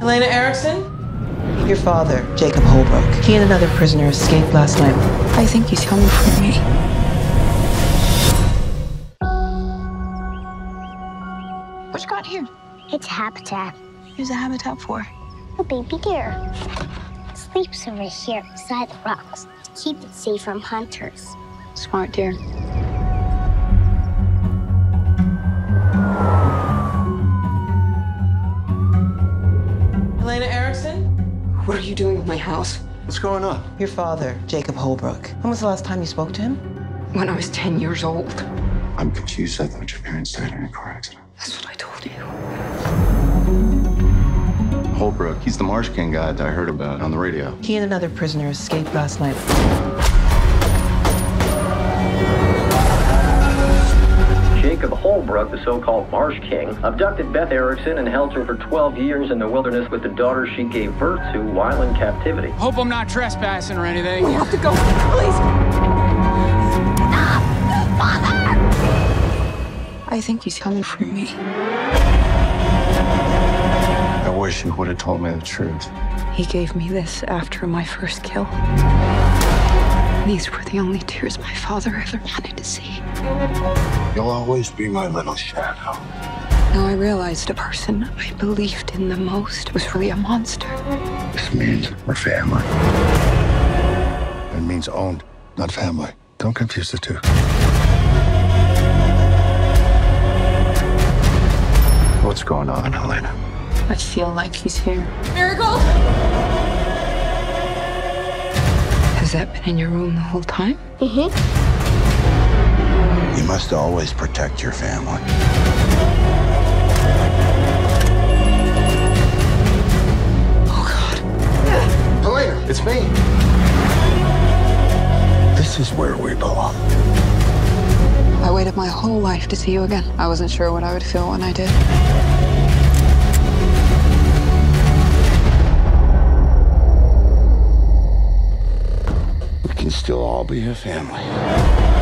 Helena Eriksson? Your father, Jacob Holbrook. He and another prisoner escaped last night. I think he's coming for me. What you got here? It's habitat. Who's the habitat for? A baby deer. It sleeps over here beside the rocks to keep it safe from hunters. Smart deer. Helena Eriksson? What are you doing with my house? What's going on? Your father, Jacob Holbrook. When was the last time you spoke to him? When I was 10 years old. I'm confused. I thought your parents died in a car accident. That's what I told you. Holbrook, he's the Marsh King guy that I heard about on the radio. He and another prisoner escaped last night. Jacob Holbrook, the so-called Marsh King, abducted Beth Eriksson and held her for 12 years in the wilderness with the daughter she gave birth to while in captivity. Hope I'm not trespassing or anything. We have to go. Please. Stop. Father! I think he's coming for me. I wish you would have told me the truth. He gave me this after my first kill. These were the only tears my father ever wanted to see. You'll always be my little shadow. Now I realized the person I believed in the most was really a monster. This means we're family. It means owned, not family. Don't confuse the two. What's going on, Helena? I feel like he's here. Miracle! Has that been in your room the whole time? Mm-hmm. You must always protect your family. Oh, God. Helena, it's me. This is where we belong. I waited my whole life to see you again. I wasn't sure what I would feel when I did. Still all be your family.